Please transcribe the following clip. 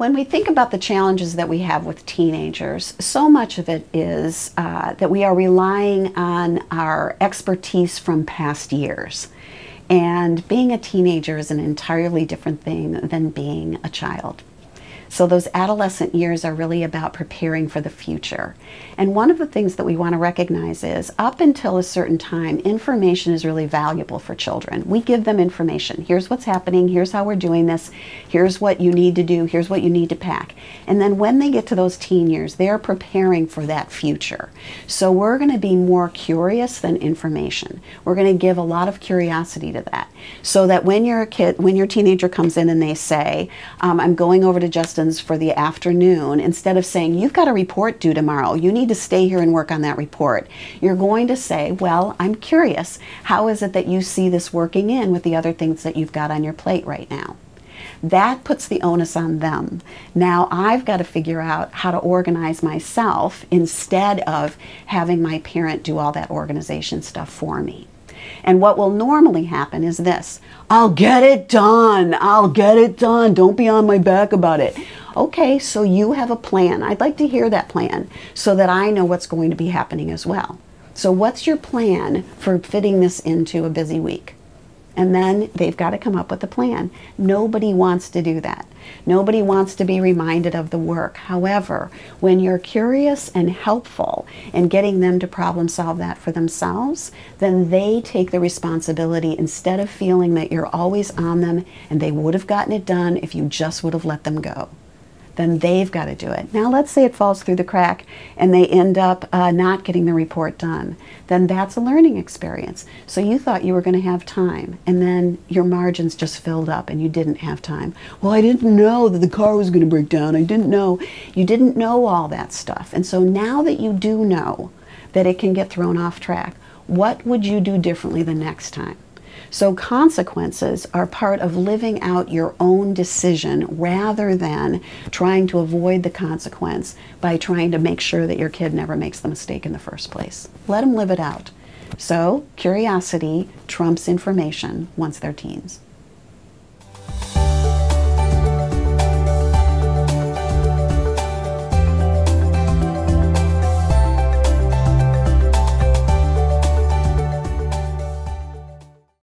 When we think about the challenges that we have with teenagers, so much of it is that we are relying on our expertise from past years. And being a teenager is an entirely different thing than being a child. So those adolescent years are really about preparing for the future. And one of the things that we want to recognize is up until a certain time, information is really valuable for children. We give them information. Here's what's happening. Here's how we're doing this. Here's what you need to do. Here's what you need to pack. And then when they get to those teen years, they're preparing for that future. So we're going to be more curious than information. We're going to give a lot of curiosity to that. So that when you're a kid, when your teenager comes in and they say, I'm going over to Justin for the afternoon, instead of saying, you've got a report due tomorrow, you need to stay here and work on that report, you're going to say, well, I'm curious, how is it that you see this working in with the other things that you've got on your plate right now? That puts the onus on them. Now I've got to figure out how to organize myself instead of having my parent do all that organization stuff for me. And what will normally happen is this: I'll get it done. I'll get it done. Don't be on my back about it. Okay, so you have a plan. I'd like to hear that plan so that I know what's going to be happening as well. So what's your plan for fitting this into a busy week? And then they've got to come up with a plan. Nobody wants to do that. Nobody wants to be reminded of the work. However, when you're curious and helpful in getting them to problem solve that for themselves, then they take the responsibility instead of feeling that you're always on them and they would have gotten it done if you just would have let them go. Then they've got to do it. Now let's say it falls through the crack and they end up not getting the report done. Then that's a learning experience. So you thought you were going to have time and then your margins just filled up and you didn't have time. Well, I didn't know that the car was going to break down. I didn't know. You didn't know all that stuff. And so now that you do know that it can get thrown off track, what would you do differently the next time? So consequences are part of living out your own decision rather than trying to avoid the consequence by trying to make sure that your kid never makes the mistake in the first place. Let them live it out. So curiosity trumps information once they're teens.